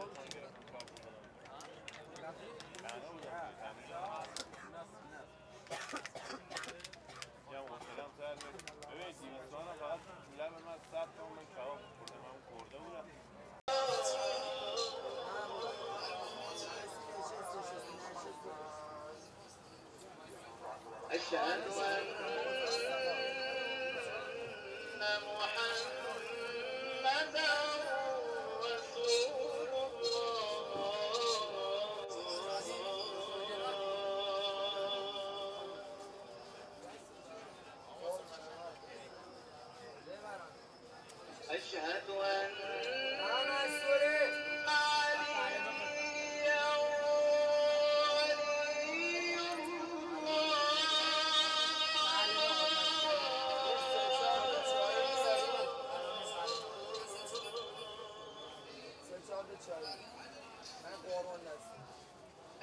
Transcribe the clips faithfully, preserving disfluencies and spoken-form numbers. أشهد أن محمدا رسول الله. أشهد أن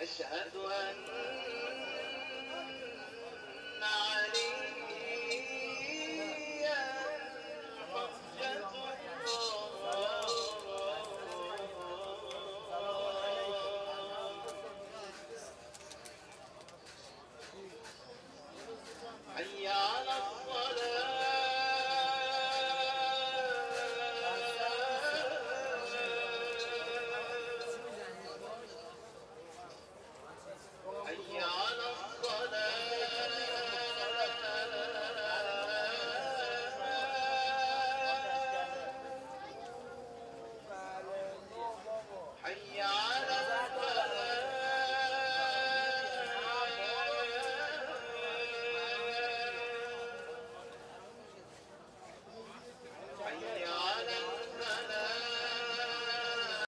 أشهد أن علي